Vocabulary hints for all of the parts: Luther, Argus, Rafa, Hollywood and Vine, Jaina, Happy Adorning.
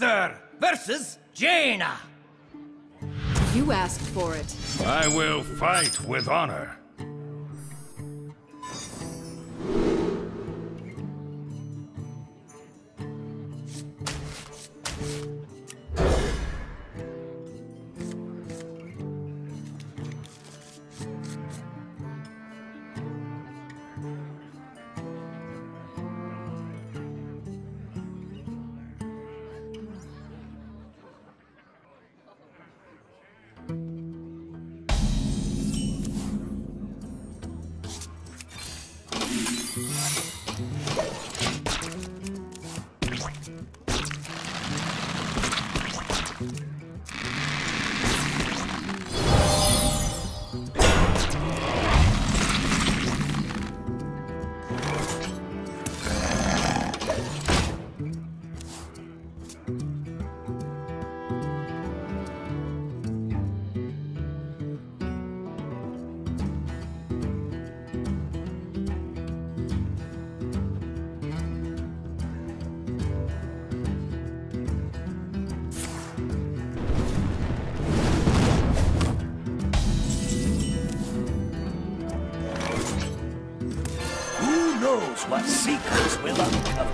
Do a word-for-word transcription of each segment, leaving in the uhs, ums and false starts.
Luther versus Jaina. You asked for it. I will fight with honor. What secrets will uncover?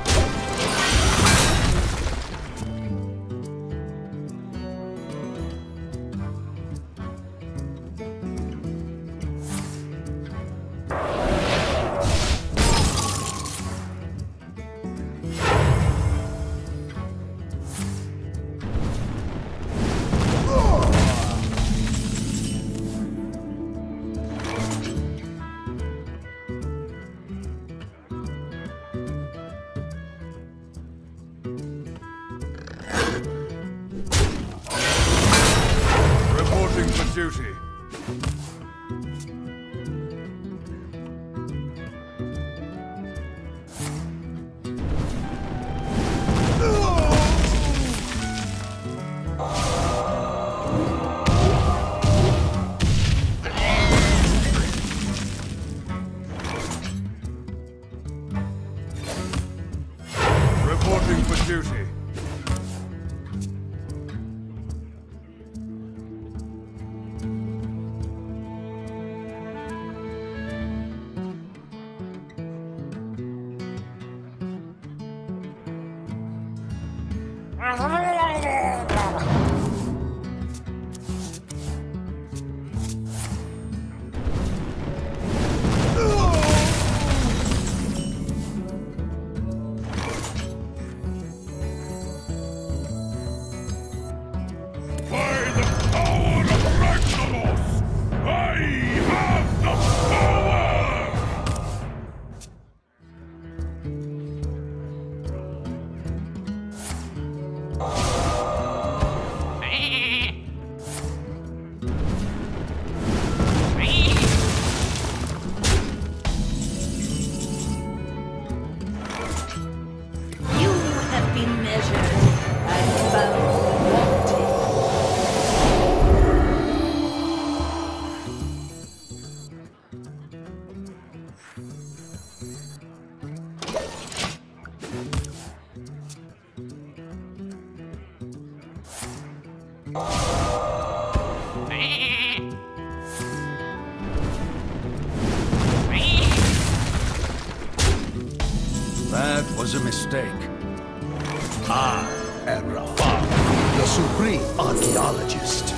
Duty. Reporting for duty. That was a mistake. I am Rafa, the supreme archaeologist.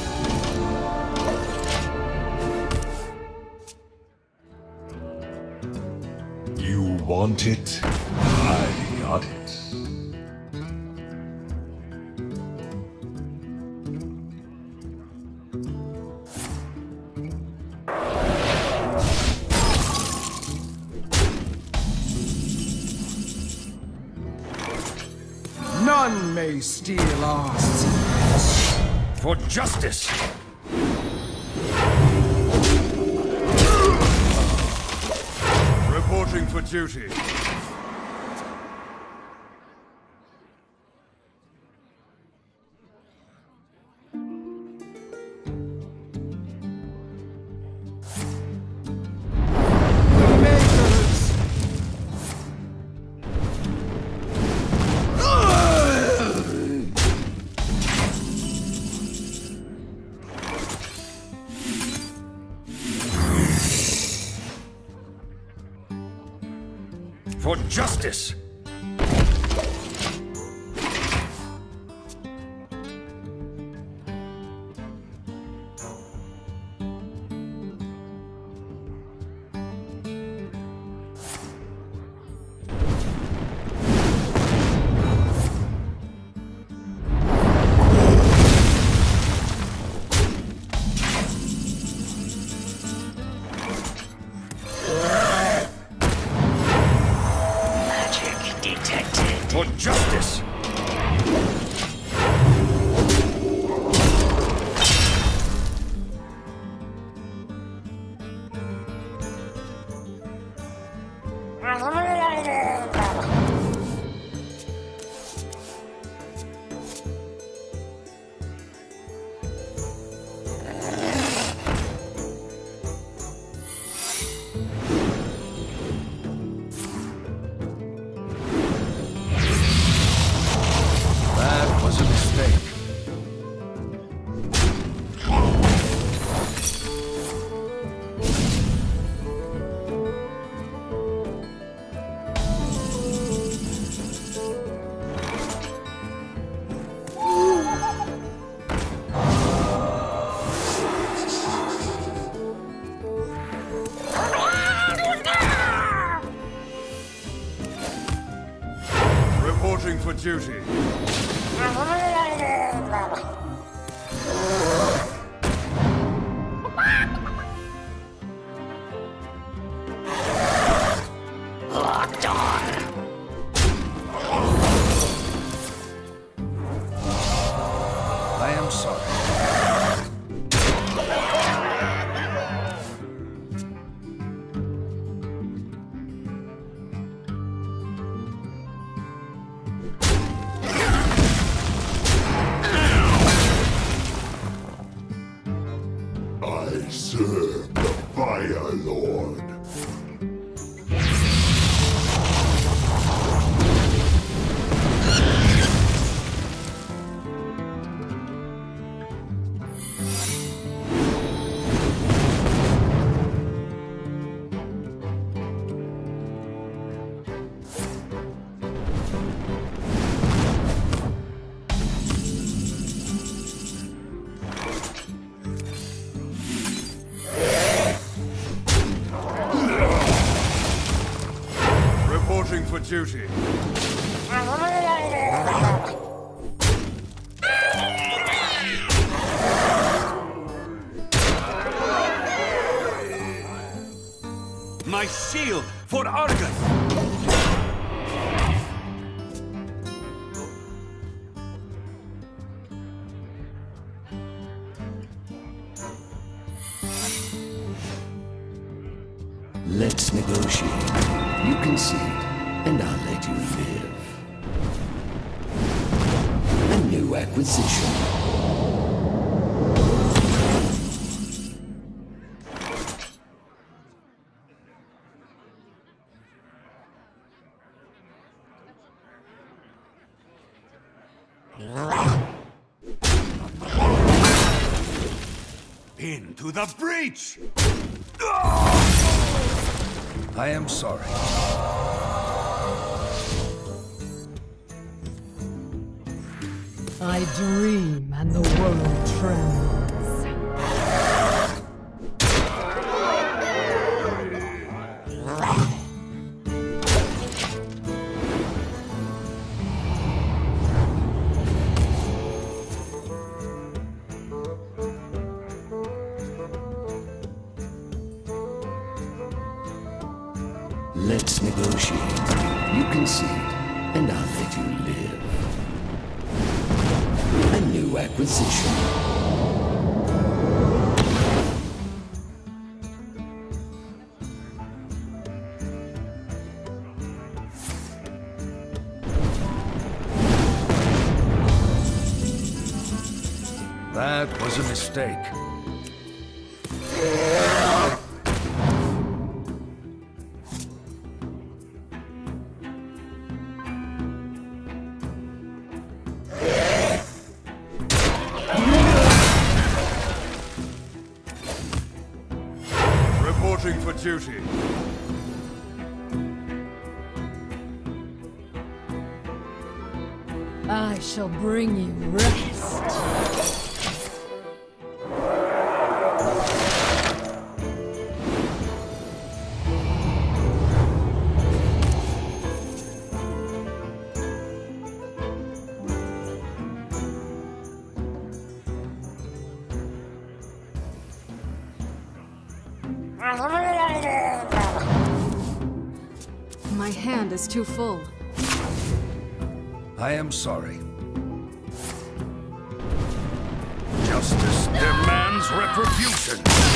You want it? I got it. None may steal ours. For justice! Reporting for duty. for justice! Duty. Locked on. I am sorry. For duty. My shield for Argus! Into the breach! I am sorry. I dream and the world trembles. Let's negotiate. You concede, and I'll let you live. A new acquisition. That was a mistake. Duty. I shall bring you rest. My hand is too full. I am sorry. Justice demands retribution.